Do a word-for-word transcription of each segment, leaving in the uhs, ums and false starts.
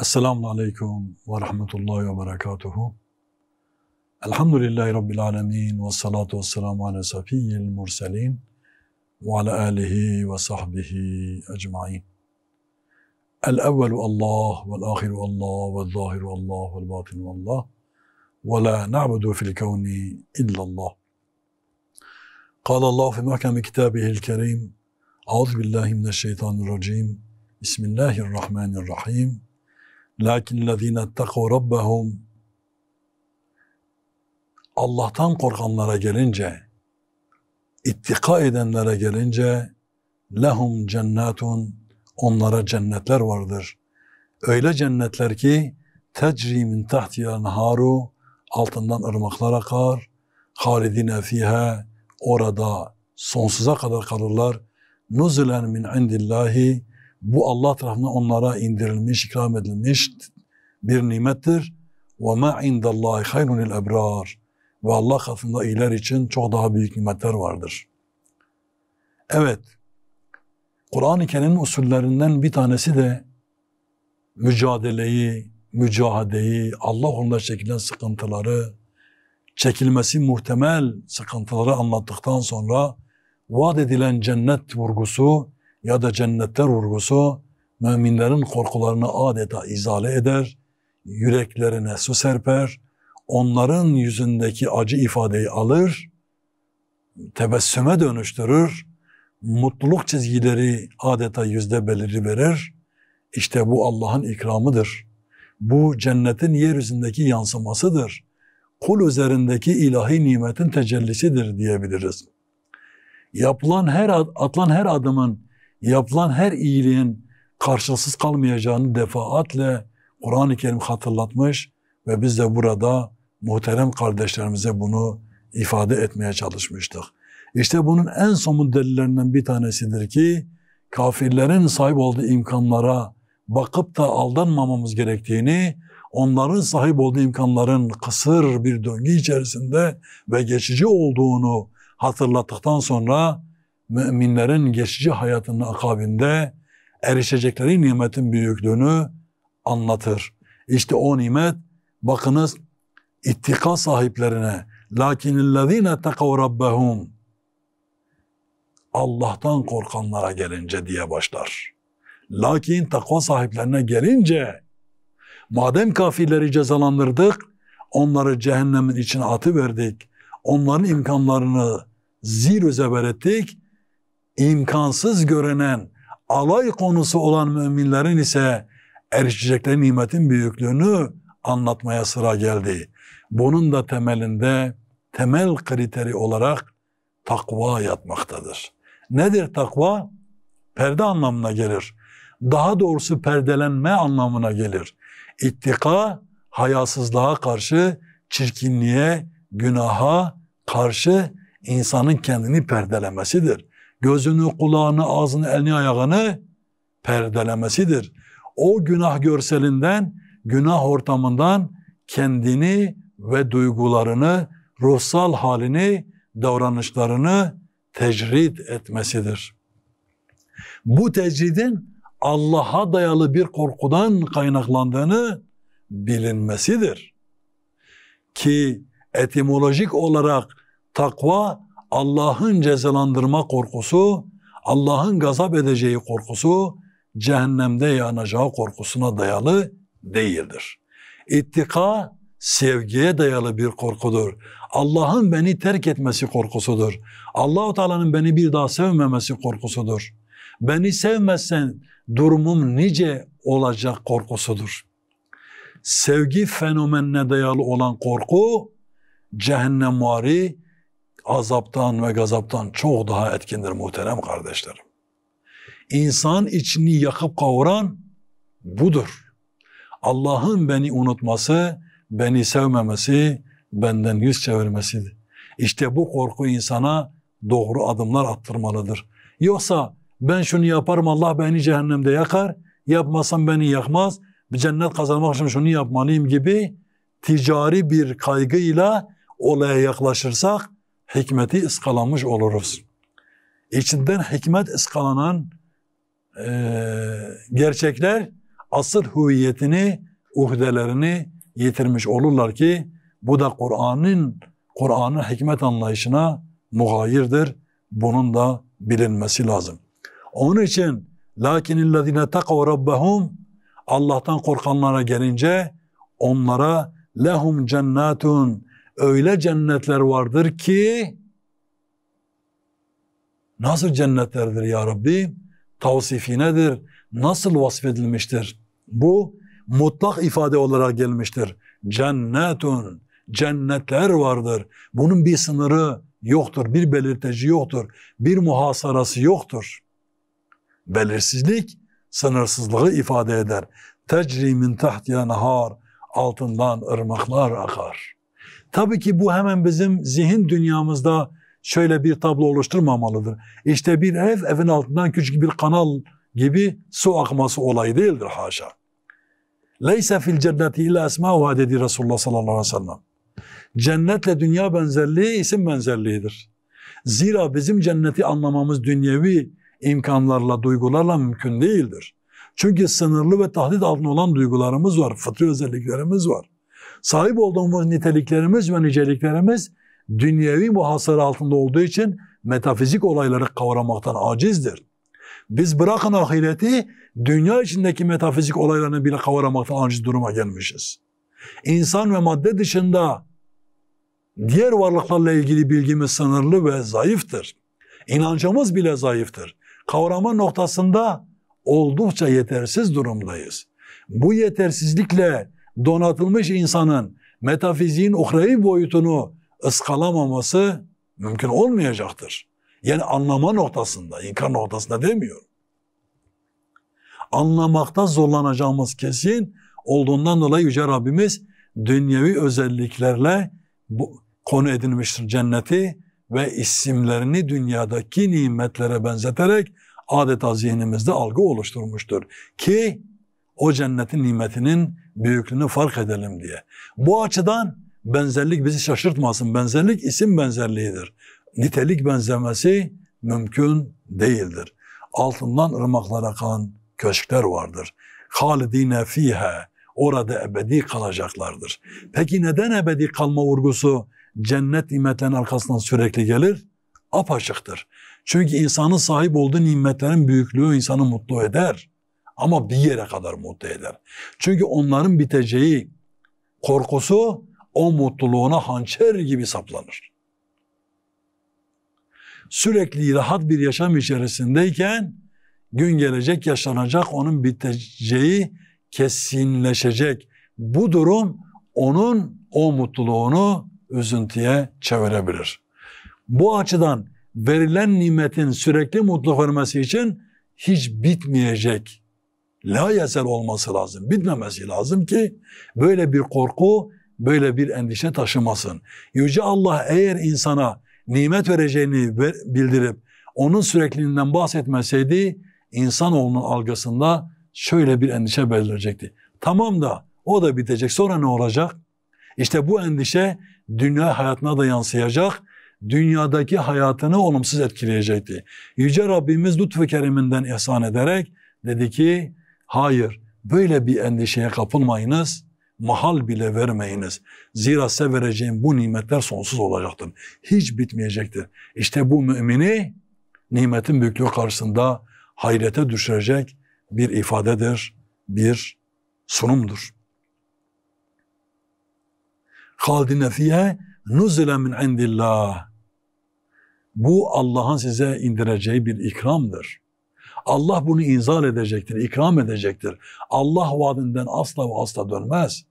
Esselamu aleyküm ve rahmetullahi ve berekatuhu. Elhamdülillahi rabbil alemin ve salatu ve selamu ala sefiyyil murselin ve ala alihi ve sahbihi ecmain. El-evvelu Allah vel-ahiru Allah vel-zahiru Allah vel-batinu Allah ve la na'budu fil-kevni illallah. Kâle Allah fi mahkemi kitabihil kerim. Euzubillahi mineşşeytanirracim. Bismillahirrahmanirrahim. Lakinnellezîne ittekû rabbahum. Allah'tan korkanlara gelince, ittika edenlere gelince, lehum cennetun, onlara cennetler vardır. Öyle cennetler ki, tecrî min tahtiyen haru, altından ırmaklar akar, halidine fîhe, orada sonsuza kadar kalırlar. Nuzulen min indillahi, bu Allah tarafından onlara indirilmiş, ikram edilmiş bir nimettir. Ve ma indallahi hayrunil ebrar, ve Allah katında iyiler için çok daha büyük nimetler vardır. Evet, Kur'an-ı Kerim'in usullerinden bir tanesi de mücadeleyi, mücahadeyi, Allah uğrunda çekilen sıkıntıları, çekilmesi muhtemel sıkıntıları anlattıktan sonra vaat edilen cennet vurgusu ya da cennetler vurgusu müminlerin korkularını adeta izale eder, yüreklerine su serper, onların yüzündeki acı ifadeyi alır, tebessüme dönüştürür, mutluluk çizgileri adeta yüzde beliriverir. İşte bu Allah'ın ikramıdır. Bu cennetin yeryüzündeki yansımasıdır. Kul üzerindeki ilahi nimetin tecellisidir diyebiliriz. Yapılan her, atılan her adımın, yapılan her iyiliğin karşılsız kalmayacağını defaatle Kur'an-ı Kerim hatırlatmış ve biz de burada muhterem kardeşlerimize bunu ifade etmeye çalışmıştık. İşte bunun en somut delillerinden bir tanesidir ki kafirlerin sahip olduğu imkanlara bakıp da aldanmamamız gerektiğini, onların sahip olduğu imkanların kısır bir döngü içerisinde ve geçici olduğunu hatırlattıktan sonra müminlerin geçici hayatının akabinde erişecekleri nimetin büyüklüğünü anlatır. İşte o nimet, bakınız, ittika sahiplerine لَاكِنِ الَّذ۪ينَ اتَّقَوْ رَبَّهُمْ Allah'tan korkanlara gelince diye başlar. Lakin takva sahiplerine gelince, madem kafirleri cezalandırdık, onları cehennemin içine atıverdik, onların imkanlarını zir zeber ettik, imkansız görünen, alay konusu olan müminlerin ise erişecekleri nimetin büyüklüğünü anlatmaya sıra geldi. Bunun da temelinde, temel kriteri olarak takva yatmaktadır. Nedir takva? Perde anlamına gelir. Daha doğrusu perdelenme anlamına gelir. İttika, hayasızlığa karşı, çirkinliğe, günaha karşı insanın kendini perdelemesidir. Gözünü, kulağını, ağzını, elini, ayağını perdelemesidir. O günah görselinden, günah ortamından kendini ve duygularını, ruhsal halini, davranışlarını tecrid etmesidir. Bu tecridin Allah'a dayalı bir korkudan kaynaklandığını bilinmesidir. Ki etimolojik olarak takva Allah'ın cezalandırma korkusu, Allah'ın gazap edeceği korkusu, cehennemde yanacağı korkusuna dayalı değildir. İttika sevgiye dayalı bir korkudur. Allah'ın beni terk etmesi korkusudur. Allah-u Teala'nın beni bir daha sevmemesi korkusudur. Beni sevmezsen durumum nice olacak korkusudur. Sevgi fenomenine dayalı olan korku cehennemvari azaptan ve gazaptan çok daha etkindir muhterem kardeşlerim. İnsan içini yakıp kavuran budur. Allah'ın beni unutması, beni sevmemesi, benden yüz çevirmesidir. İşte bu korku insana doğru adımlar attırmalıdır. Yoksa ben şunu yaparım, Allah beni cehennemde yakar, yapmasam beni yakmaz, bir cennet kazanmak için şunu yapmalıyım gibi ticari bir kaygıyla olaya yaklaşırsak hikmeti ıskalamış oluruz. İçinden hikmet ıskalanan e, gerçekler asıl hüviyetini, uhdelerini yitirmiş olurlar ki bu da Kur'an'ın Kur'an'ın hikmet anlayışına muğayirdir. Bunun da bilinmesi lazım. Onun için lakinnellezine takav rabbahum, Allah'tan korkanlara gelince onlara lehum cennetun, öyle cennetler vardır ki, nasıl cennetlerdir ya Rabbi? Tavsifinedir. Nasıl vasfedilmiştir? Bu mutlak ifade olarak gelmiştir. Cennetun, cennetler vardır. Bunun bir sınırı yoktur, bir belirteci yoktur, bir muhasarası yoktur. Belirsizlik sınırsızlığı ifade eder. Tecri min tahtiha nehar, altından ırmaklar akar. Tabii ki bu hemen bizim zihin dünyamızda şöyle bir tablo oluşturmamalıdır. İşte bir ev, evin altından küçük bir kanal gibi su akması olayı değildir, haşa. Leyse fil cenneti illa esmâhu, dedi Resulullah sallallahu aleyhi ve sellem. Cennetle dünya benzerliği isim benzerliğidir. Zira bizim cenneti anlamamız dünyevi imkanlarla, duygularla mümkün değildir. Çünkü sınırlı ve tahdit altında olan duygularımız var, fıtri özelliklerimiz var. Sahip olduğumuz niteliklerimiz ve niceliklerimiz dünyevi muhasara altında olduğu için metafizik olayları kavramaktan acizdir. Biz bırakın ahireti, dünya içindeki metafizik olaylarını bile kavramaktan aciz duruma gelmişiz. İnsan ve madde dışında diğer varlıklarla ilgili bilgimiz sınırlı ve zayıftır. İnancımız bile zayıftır. Kavrama noktasında oldukça yetersiz durumdayız. Bu yetersizlikle donatılmış insanın metafiziğin uhrevi boyutunu ıskalamaması mümkün olmayacaktır. Yani anlama noktasında, inkar noktasında demiyorum. Anlamakta zorlanacağımız kesin olduğundan dolayı Yüce Rabbimiz dünyevi özelliklerle bu, konu edinmiştir cenneti ve isimlerini dünyadaki nimetlere benzeterek adeta zihnimizde algı oluşturmuştur. Ki o cennetin nimetinin büyüklüğünü fark edelim diye. Bu açıdan benzerlik bizi şaşırtmasın. Benzerlik isim benzerliğidir. Nitelik benzemesi mümkün değildir. Altından ırmaklar akan köşkler vardır. Halidine fiha, orada ebedi kalacaklardır. Peki neden ebedi kalma vurgusu cennet nimetlerinin arkasından sürekli gelir? Apaçıktır. Çünkü insanın sahip olduğu nimetlerin büyüklüğü insanı mutlu eder. Ama bir yere kadar mutlu eder. Çünkü onların biteceği korkusu o mutluluğuna hançer gibi saplanır. Sürekli rahat bir yaşam içerisindeyken gün gelecek, yaşanacak, onun biteceği kesinleşecek. Bu durum onun o mutluluğunu üzüntüye çevirebilir. Bu açıdan verilen nimetin sürekli mutlu vermesi için hiç bitmeyecek, la yeser olması lazım, bitmemesi lazım ki böyle bir korku, böyle bir endişe taşımasın. Yüce Allah eğer insana nimet vereceğini bildirip onun sürekliliğinden bahsetmeseydi, insanoğlunun algısında şöyle bir endişe belirleyecekti. Tamam da o da bitecek, sonra ne olacak? İşte bu endişe dünya hayatına da yansıyacak, dünyadaki hayatını olumsuz etkileyecekti. Yüce Rabbimiz lütfu keriminden ihsan ederek dedi ki, hayır, böyle bir endişeye kapılmayınız, mahal bile vermeyiniz. Zira size vereceğim bu nimetler sonsuz olacaktır. Hiç bitmeyecektir. İşte bu mümini nimetin büyüklüğü karşısında hayrete düşürecek bir ifadedir, bir sunumdur. Halidine fiha nuzule min indillah. Bu Allah'ın size indireceği bir ikramdır. Allah bunu inzal edecektir, ikram edecektir. Allah vaadinden asla ve asla dönmez.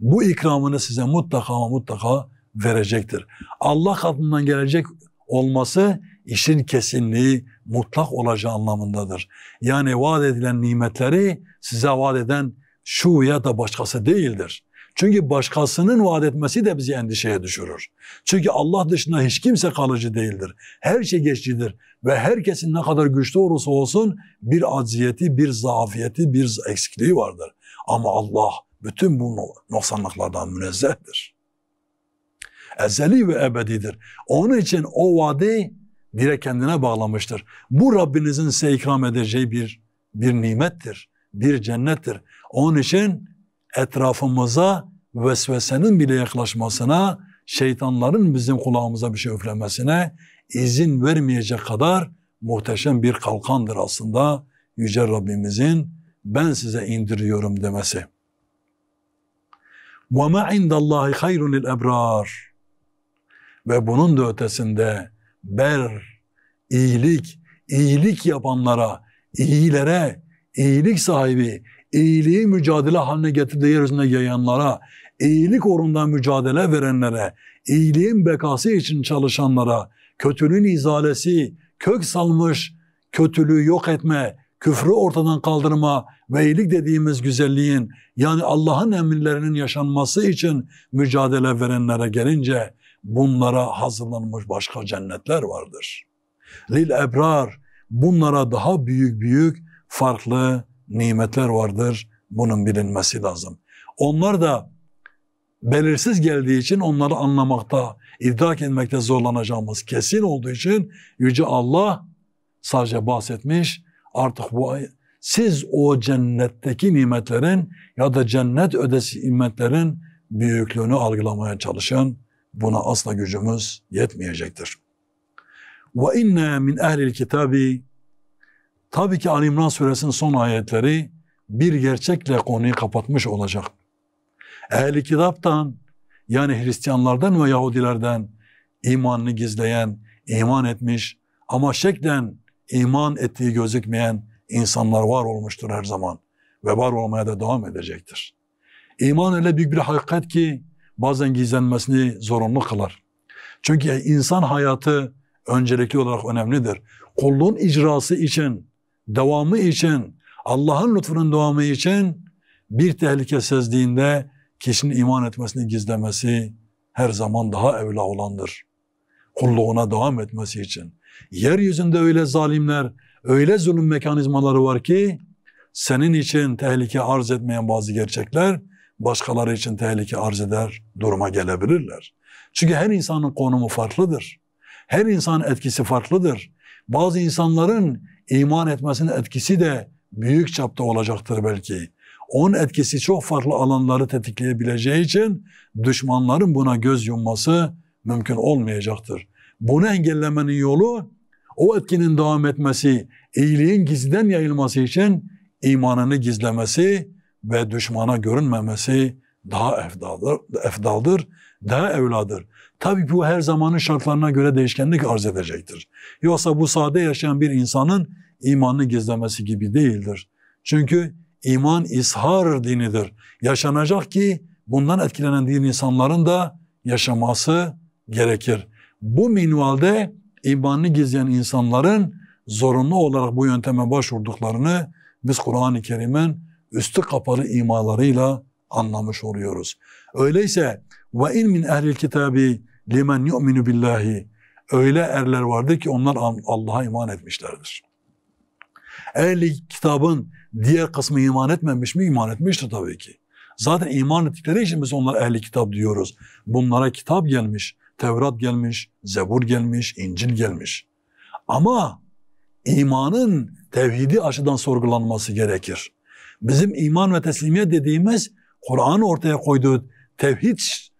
Bu ikramını size mutlaka ama mutlaka verecektir. Allah katından gelecek olması işin kesinliği, mutlak olacağı anlamındadır. Yani vaat edilen nimetleri size vaat eden şu ya da başkası değildir. Çünkü başkasının vaat etmesi de bizi endişeye düşürür. Çünkü Allah dışında hiç kimse kalıcı değildir. Her şey geçicidir ve herkesin ne kadar güçlü olursa olsun bir acziyeti, bir zaafiyeti, bir eksikliği vardır. Ama Allah bütün bu noksanlıklardan münezzehtir. Ezeli ve ebedidir. Onun için o vaadi direkt kendine bağlamıştır. Bu Rabbinizin size ikram edeceği bir, bir nimettir, bir cennettir. Onun için etrafımıza vesvesenin bile yaklaşmasına, şeytanların bizim kulağımıza bir şey üflemesine izin vermeyecek kadar muhteşem bir kalkandır aslında Yüce Rabbimizin ben size indiriyorum demesi. وَمَا عِنْدَ اللّٰهِ خَيْرٌ لِلْاَبْرَارِ Ve bunun da ötesinde ber, iyilik, iyilik yapanlara, iyilere, iyilik sahibi, iyiliği mücadele haline getirdiği yeryüzüne yayanlara, iyilik uğrunda mücadele verenlere, iyiliğin bekası için çalışanlara, kötülüğün izalesi, kök salmış kötülüğü yok etme, küfrü ortadan kaldırma ve iyilik dediğimiz güzelliğin, yani Allah'ın emirlerinin yaşanması için mücadele verenlere gelince bunlara hazırlanmış başka cennetler vardır. Lil ebrar, bunlara daha büyük büyük farklı nimetler vardır. Bunun bilinmesi lazım. Onlar da belirsiz geldiği için onları anlamakta, idrak etmekte zorlanacağımız kesin olduğu için Yüce Allah sadece bahsetmiş. Artık bu, siz o cennetteki nimetlerin ya da cennet ödesi nimetlerin büyüklüğünü algılamaya çalışın. Buna asla gücümüz yetmeyecektir. Ve inne min ehlil kitabi, tabii ki Ali İmran suresinin son ayetleri bir gerçekle konuyu kapatmış olacak. Ehli kitaptan, yani Hristiyanlardan ve Yahudilerden imanını gizleyen, iman etmiş ama şeklen iman ettiği gözükmeyen insanlar var olmuştur her zaman ve var olmaya da devam edecektir. İman öyle büyük bir hakikat ki bazen gizlenmesini zorunlu kılar. Çünkü insan hayatı öncelikli olarak önemlidir. Kulluğun icrası için, devamı için, Allah'ın lütfunun devamı için bir tehlike sezdiğinde kişinin iman etmesini gizlemesi her zaman daha evla olandır. Kulluğuna devam etmesi için. Yeryüzünde öyle zalimler, öyle zulüm mekanizmaları var ki senin için tehlike arz etmeyen bazı gerçekler başkaları için tehlike arz eder duruma gelebilirler. Çünkü her insanın konumu farklıdır. Her insanın etkisi farklıdır. Bazı insanların iman etmesinin etkisi de büyük çapta olacaktır belki. Onun etkisi çok farklı alanları tetikleyebileceği için düşmanların buna göz yumması mümkün olmayacaktır. Bunu engellemenin yolu o etkinin devam etmesi, iyiliğin gizliden yayılması için imanını gizlemesi ve düşmana görünmemesi daha efdaldır, daha evladır. Tabii bu her zamanın şartlarına göre değişkenlik arz edecektir. Yoksa bu sade yaşayan bir insanın imanını gizlemesi gibi değildir. Çünkü iman ishar dinidir. Yaşanacak ki bundan etkilenen din insanların da yaşaması gerekir. Bu minvalde imanını gizleyen insanların zorunlu olarak bu yönteme başvurduklarını biz Kur'an-ı Kerim'in üstü kapalı imalarıyla anlamış oluyoruz. Öyleyse ve in min ehlil kitabi limen yu'minu billahi, öyle erler vardı ki onlar Allah'a iman etmişlerdir. Ehli kitabın diğer kısmı iman etmemiş mi? İman etmiştir tabii ki. Zaten iman ettikleri için biz onlara ehli kitap diyoruz. Bunlara kitap gelmiş, Tevrat gelmiş, Zebur gelmiş, İncil gelmiş. Ama imanın tevhidi açıdan sorgulanması gerekir. Bizim iman ve teslimiyet dediğimiz Kur'an'ın ortaya koyduğu tevhid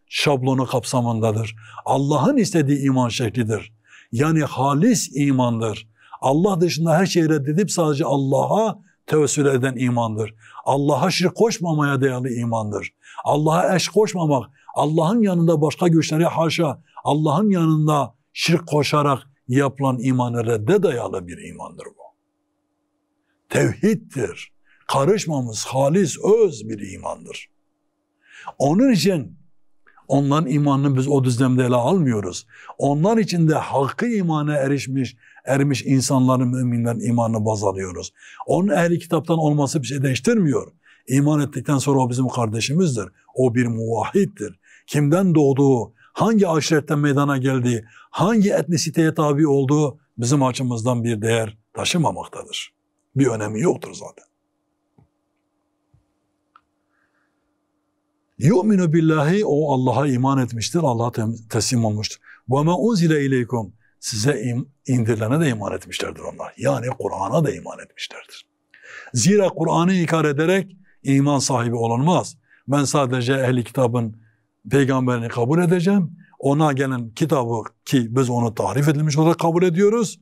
şablonu kapsamındadır. Allah'ın istediği iman şeklidir. Yani halis imandır. Allah dışında her şeyi reddedip sadece Allah'a tevessül eden imandır. Allah'a şirk koşmamaya dayalı imandır. Allah'a eş koşmamak, Allah'ın yanında başka güçleri haşa, Allah'ın yanında şirk koşarak yapılan imanı redde dayalı bir imandır bu. Tevhiddir. Karışmamız halis, öz bir imandır. Onun için onların imanını biz o düzlemde ele almıyoruz. Onlar için de hakkı imana erişmiş, ermiş insanların, müminlerin imanını baz alıyoruz. Onun ehli kitaptan olması bir şey değiştirmiyor. İman ettikten sonra o bizim kardeşimizdir. O bir muvahhiddir. Kimden doğduğu, hangi aşiretten meydana geldiği, hangi etnisiteye tabi olduğu bizim açımızdan bir değer taşımamaktadır. Bir önemi yoktur zaten. Yu'minu billahi, o Allah'a iman etmiştir, Allah'a teslim olmuştur. Ve ma unzile ileykum, size indirilene de iman etmişlerdir onlar. Yani Kur'an'a da iman etmişlerdir. Zira Kur'an'ı inkar ederek iman sahibi olunmaz. Ben sadece ehli kitabın peygamberini kabul edeceğim. Ona gelen kitabı ki biz onu tarif edilmiş olarak kabul ediyoruz.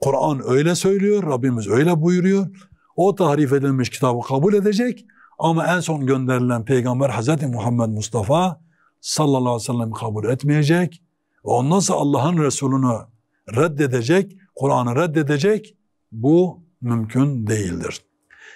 Kur'an öyle söylüyor, Rabbimiz öyle buyuruyor. O tarif edilmiş kitabı kabul edecek ama en son gönderilen peygamber Hazreti Muhammed Mustafa sallallahu aleyhi ve sellem kabul etmeyecek. O nasıl Allah'ın Resulünü reddedecek, Kur'an'ı reddedecek? Bu mümkün değildir.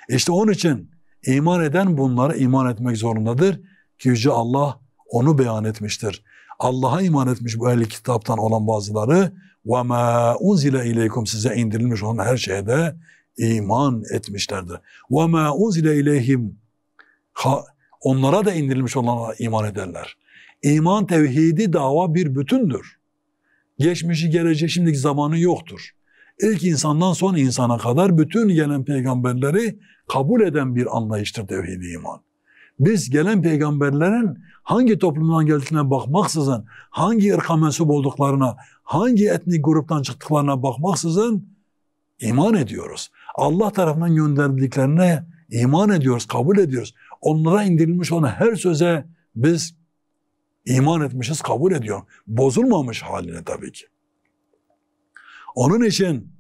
İşte onun için iman eden bunlara iman etmek zorundadır ki Yüce Allah onu beyan etmiştir. Allah'a iman etmiş bu ehli kitaptan olan bazıları وَمَا اُنْزِلَ اِلَيْكُمْ size indirilmiş olan her şeye de iman etmişlerdir. وَمَا اُنْزِلَ اِلَيْهِمْ onlara da indirilmiş olana iman ederler. İman tevhidi dava bir bütündür. Geçmişi gelecek şimdiki zamanı yoktur. İlk insandan son insana kadar bütün gelen peygamberleri kabul eden bir anlayıştır tevhid-i iman. Biz gelen peygamberlerin hangi toplumdan geldiklerine bakmaksızın, hangi ırka mensup olduklarına, hangi etnik gruptan çıktıklarına bakmaksızın iman ediyoruz. Allah tarafından gönderdiklerine iman ediyoruz, kabul ediyoruz. Onlara indirilmiş olan her söze biz iman etmişiz, kabul ediyoruz. Bozulmamış haline tabii ki. Onun için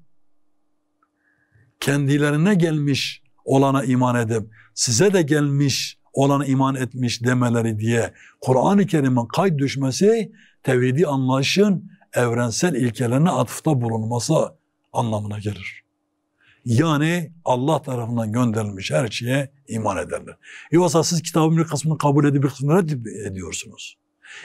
kendilerine gelmiş olana iman edip size de gelmiş olana iman etmiş demeleri diye Kur'an-ı Kerim'in kayıt düşmesi tevhidi anlayışın evrensel ilkelerine atıfta bulunması anlamına gelir. Yani Allah tarafından gönderilmiş her şeye iman ederler. Yoksa siz kitabın bir kısmını kabul edip bir kısmını reddediyorsunuz.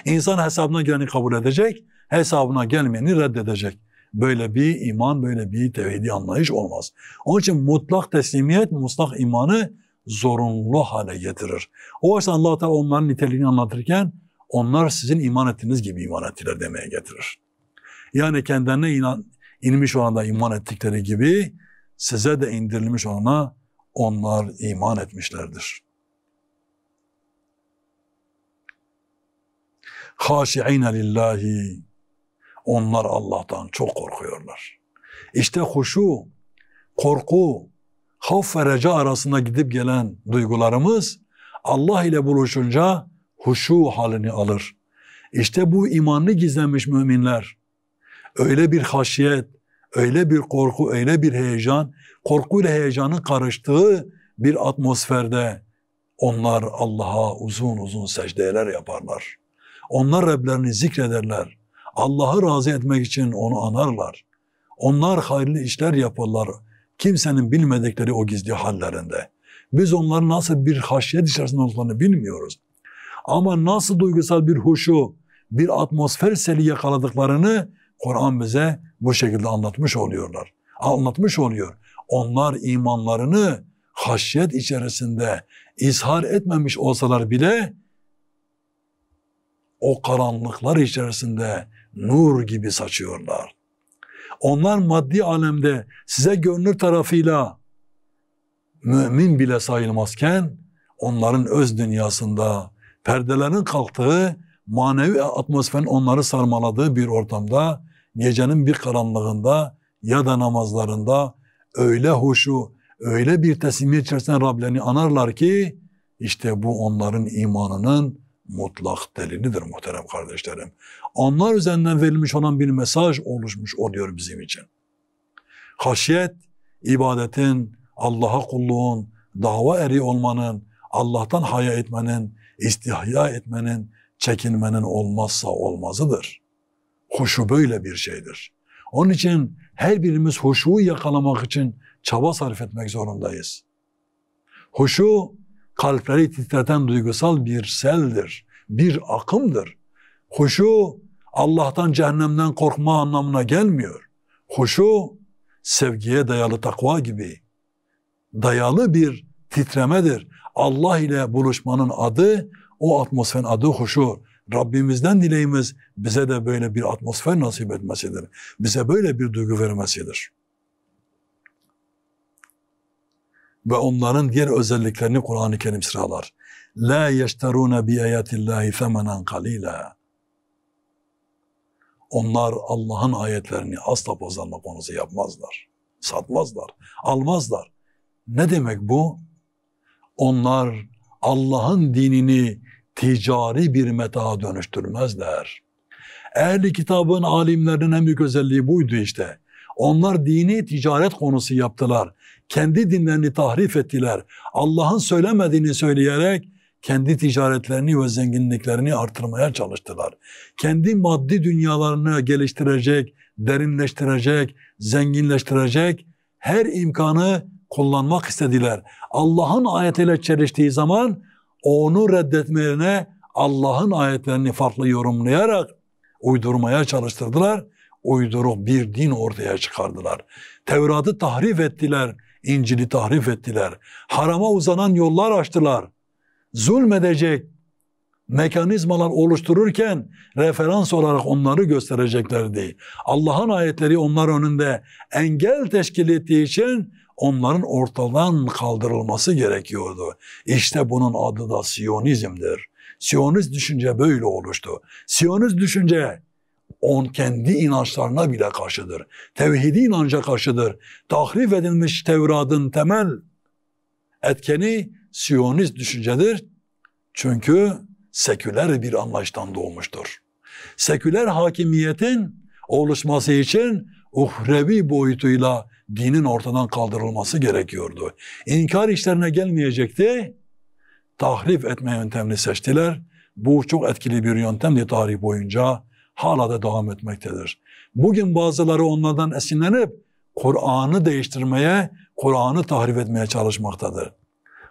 İnsan hesabına geleni kabul edecek, hesabına gelmeyeni reddedecek. Böyle bir iman, böyle bir tevhidi anlayış olmaz. Onun için mutlak teslimiyet, mutlak imanı zorunlu hale getirir. O yüzden Allah-u Teala onların niteliğini anlatırken onlar sizin iman ettiğiniz gibi iman ettiler demeye getirir. Yani kendilerine inan, inmiş olana iman ettikleri gibi size de indirilmiş olana onlar iman etmişlerdir. Haşi'ine lillahi, onlar Allah'tan çok korkuyorlar. İşte huşu, korku, havf ve reca arasında gidip gelen duygularımız Allah ile buluşunca huşu halini alır. İşte bu imanlı gizlenmiş müminler öyle bir haşiyet, öyle bir korku, öyle bir heyecan, korkuyla heyecanın karıştığı bir atmosferde onlar Allah'a uzun uzun secdeler yaparlar. Onlar Rablerini zikrederler. Allah'ı razı etmek için onu anarlar. Onlar hayırlı işler yaparlar. Kimsenin bilmedikleri o gizli hallerinde. Biz onların nasıl bir haşyet içerisinde olduklarını bilmiyoruz. Ama nasıl duygusal bir huşu, bir atmosfer seli yakaladıklarını Kur'an bize bu şekilde anlatmış oluyorlar. Anlatmış oluyor. Onlar imanlarını haşyet içerisinde izhar etmemiş olsalar bile o karanlıklar içerisinde nur gibi saçıyorlar. Onlar maddi alemde size görünür tarafıyla mümin bile sayılmazken onların öz dünyasında perdelerin kalktığı, manevi atmosferin onları sarmaladığı bir ortamda, gecenin bir karanlığında ya da namazlarında öyle huşu, öyle bir teslimiyet içerisinde Rablerini anarlar ki işte bu onların imanının mutlak delilidir muhterem kardeşlerim. Onlar üzerinden verilmiş olan bir mesaj oluşmuş oluyor bizim için. Haşiyet, ibadetin, Allah'a kulluğun, dava eri olmanın, Allah'tan haya etmenin, istihya etmenin, çekinmenin olmazsa olmazıdır. Huşu böyle bir şeydir. Onun için her birimiz huşuyu yakalamak için çaba sarf etmek zorundayız. Huşu, kalpleri titreten duygusal bir seldir, bir akımdır. Huşu, Allah'tan, cehennemden korkma anlamına gelmiyor. Huşu, sevgiye dayalı takva gibi dayalı bir titremedir. Allah ile buluşmanın adı, o atmosferin adı huşu. Rabbimizden dileğimiz bize de böyle bir atmosfer nasip etmesidir. Bize böyle bir duygu vermesidir. Ve onların diğer özelliklerini Kur'an-ı Kerim sıralar. La yeşterûne bi ayatillahi femenen kalîlâ. Onlar Allah'ın ayetlerini asla pazarlama konusu yapmazlar. Satmazlar, almazlar. Ne demek bu? Onlar Allah'ın dinini ticari bir metaha dönüştürmezler. Ehli kitabın alimlerinin en büyük özelliği buydu işte. Onlar dini ticaret konusu yaptılar. Kendi dinlerini tahrif ettiler. Allah'ın söylemediğini söyleyerek kendi ticaretlerini ve zenginliklerini artırmaya çalıştılar. Kendi maddi dünyalarını geliştirecek, derinleştirecek, zenginleştirecek her imkanı kullanmak istediler. Allah'ın ayetiyle çeliştiği zaman onu reddetmelerine Allah'ın ayetlerini farklı yorumlayarak uydurmaya çalıştırdılar. Uyduruk bir din ortaya çıkardılar. Tevrat'ı tahrif ettiler, İncil'i tahrif ettiler. Harama uzanan yollar açtılar. Zulmedecek mekanizmalar oluştururken referans olarak onları göstereceklerdi. Allah'ın ayetleri onlar önünde engel teşkil ettiği için onların ortadan kaldırılması gerekiyordu. İşte bunun adı da Siyonizm'dir. Siyonist düşünce böyle oluştu. Siyonist düşünce on kendi inançlarına bile karşıdır. Tevhidi inanca karşıdır. Tahrif edilmiş Tevrat'ın temel etkeni Siyonist düşüncedir. Çünkü seküler bir anlayıştan doğmuştur. Seküler hakimiyetin oluşması için uhrevi boyutuyla dinin ortadan kaldırılması gerekiyordu. İnkar işlerine gelmeyecekti. Tahrif etme yöntemini seçtiler. Bu çok etkili bir yöntemdi tarih boyunca. Hala da devam etmektedir. Bugün bazıları onlardan esinlenip Kur'an'ı değiştirmeye, Kur'an'ı tahrif etmeye çalışmaktadır.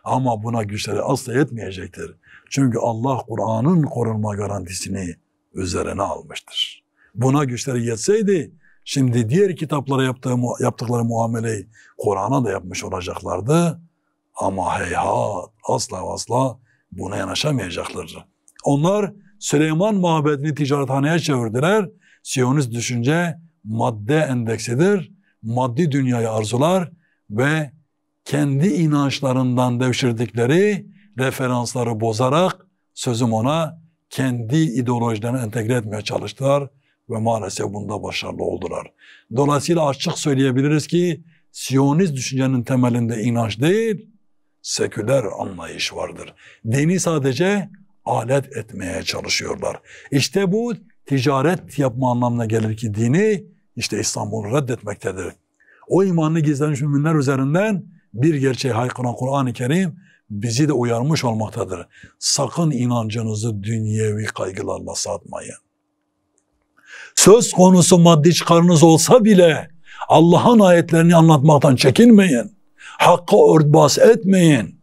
Ama buna güçleri asla yetmeyecektir. Çünkü Allah Kur'an'ın korunma garantisini üzerine almıştır. Buna güçleri yetseydi şimdi diğer kitaplara yaptığı, yaptıkları muameleyi Kur'an'a da yapmış olacaklardı. Ama heyhat, asla asla buna yanaşamayacaklardı. Onlar Süleyman mabedini ticarethaneye çevirdiler. Siyonist düşünce madde endeksidir. Maddi dünyayı arzular ve kendi inançlarından devşirdikleri referansları bozarak sözüm ona kendi ideolojilerini entegre etmeye çalıştılar ve maalesef bunda başarılı oldular. Dolayısıyla açık söyleyebiliriz ki Siyonist düşüncenin temelinde inanç değil, seküler anlayış vardır. Dini sadece alet etmeye çalışıyorlar. İşte bu ticaret yapma anlamına gelir ki dini işte İslam'ı reddetmektedir. O imanını gizlemiş müminler üzerinden bir gerçeği haykıran Kur'an-ı Kerim bizi de uyarmış olmaktadır. Sakın inancınızı dünyevi kaygılarla satmayın. Söz konusu maddi çıkarınız olsa bile Allah'ın ayetlerini anlatmaktan çekinmeyin. Hakkı örtbas etmeyin.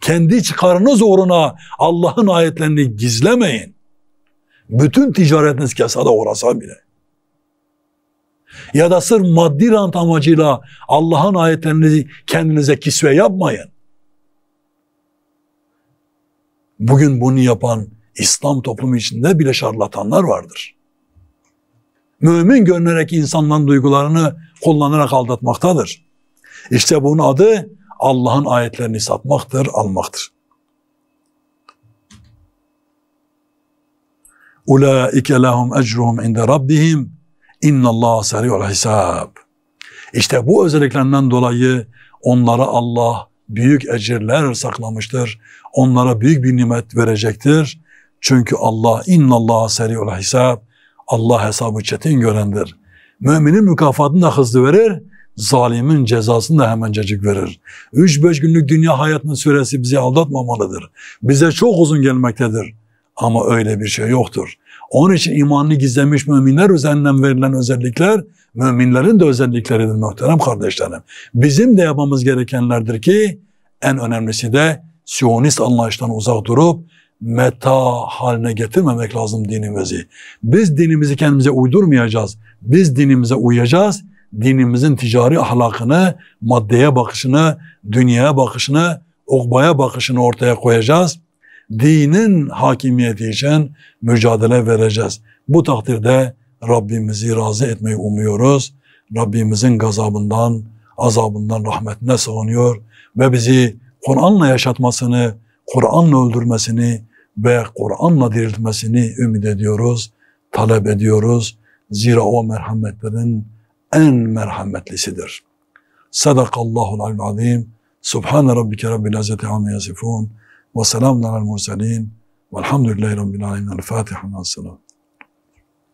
Kendi çıkarınız uğruna Allah'ın ayetlerini gizlemeyin. Bütün ticaretiniz kesada uğrasa bile. Ya da sırf maddi rant amacıyla Allah'ın ayetlerini kendinize kisve yapmayın. Bugün bunu yapan İslam toplumu içinde bile şarlatanlar vardır. Mümin görünerek insanların duygularını kullanarak aldatmaktadır. İşte bunun adı Allah'ın ayetlerini satmaktır, almaktır. Ulaike lehum ecruhum inde rabbihim innallâhe serî'ul hisâb. İşte bu özelliklerinden dolayı onlara Allah büyük ecirler saklamıştır. Onlara büyük bir nimet verecektir. Çünkü Allah innallâhe serî'ul hisâb. Allah hesabı çetin görendir. Müminin mükafatını da hızlı verir. Zalimin cezasını da hemencecik verir. üç beş günlük dünya hayatının süresi bizi aldatmamalıdır. Bize çok uzun gelmektedir. Ama öyle bir şey yoktur. Onun için imanını gizlemiş müminler üzerinden verilen özellikler, müminlerin de özellikleridir muhterem kardeşlerim. Bizim de yapmamız gerekenlerdir ki, en önemlisi de Siyonist anlayıştan uzak durup, meta haline getirmemek lazım dinimizi. Biz dinimizi kendimize uydurmayacağız. Biz dinimize uyacağız. Dinimizin ticari ahlakını, maddeye bakışını, dünyaya bakışını, ukbaya bakışını ortaya koyacağız. Dinin hakimiyeti için mücadele vereceğiz. Bu takdirde Rabbimizi razı etmeyi umuyoruz. Rabbimizin gazabından, azabından rahmetine sığınıyor ve bizi Kur'an'la yaşatmasını, Kur'an'la öldürmesini ve Kur'an'la diriltmesini ümit ediyoruz, talep ediyoruz. Zira o merhametlerin en merhametlisidir. Sadakallahul azim. Subhane rabbike rabbil izzati amma yasifun ve selamun alel murselin. Velhamdülillahi rabbil alemin. El Fatiha.